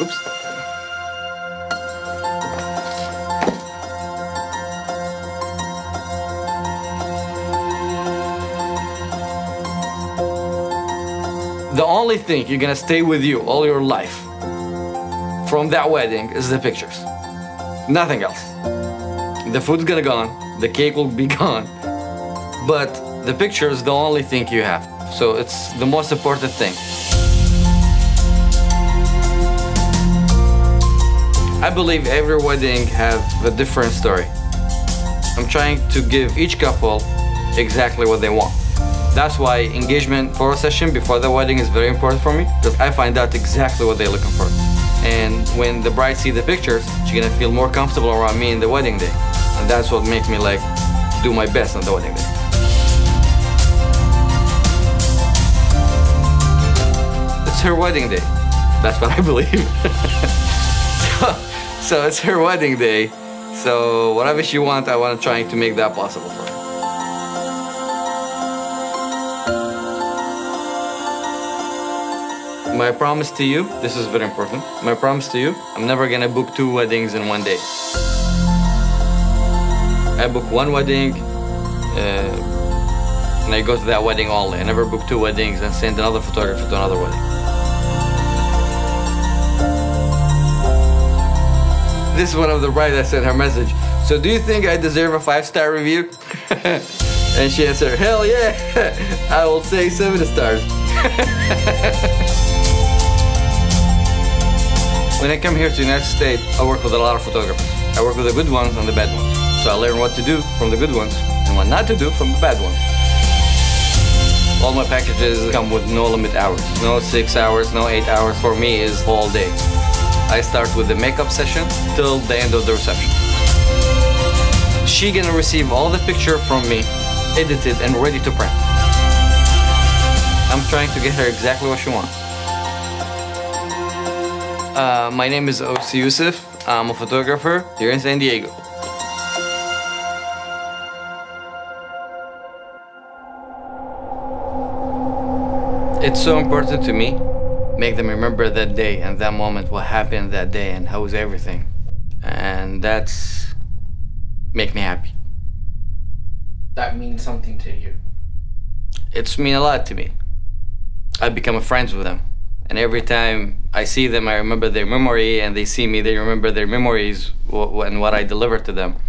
Oops. The only thing you're gonna stay with you all your life from that wedding is the pictures. Nothing else. The food's gonna gone, the cake will be gone, but the picture is the only thing you have. So it's the most important thing. I believe every wedding has a different story. I'm trying to give each couple exactly what they want. That's why engagement photo session before the wedding is very important for me, because I find out exactly what they're looking for. And when the bride sees the pictures, she's gonna feel more comfortable around me in the wedding day. And that's what makes me like do my best on the wedding day. It's her wedding day. That's what I believe. So it's her wedding day, so whatever she wants, I want to try to make that possible for her. My promise to you, this is very important, my promise to you, I'm never gonna book two weddings in one day. I book one wedding and I go to that wedding only. I never book two weddings and send another photographer to another wedding. This is one of the brides that sent her message. So do you think I deserve a 5-star review? And she answered, hell yeah, I will say 7 stars. When I come here to the United States, I work with a lot of photographers. I work with the good ones and the bad ones. So I learn what to do from the good ones and what not to do from the bad ones. All my packages come with no limit hours. No 6 hours, no 8 hours. For me, it's all day. I start with the makeup session till the end of the reception. She's gonna receive all the picture from me, edited and ready to print. I'm trying to get her exactly what she wants. My name is OC Yousif. I'm a photographer here in San Diego. It's so important to me. Make them remember that day and that moment, what happened that day and how was everything. And that's make me happy. That means something to you. It's mean a lot to me. I become friends with them. And every time I see them, I remember their memory, and they see me, they remember their memories and what I deliver to them.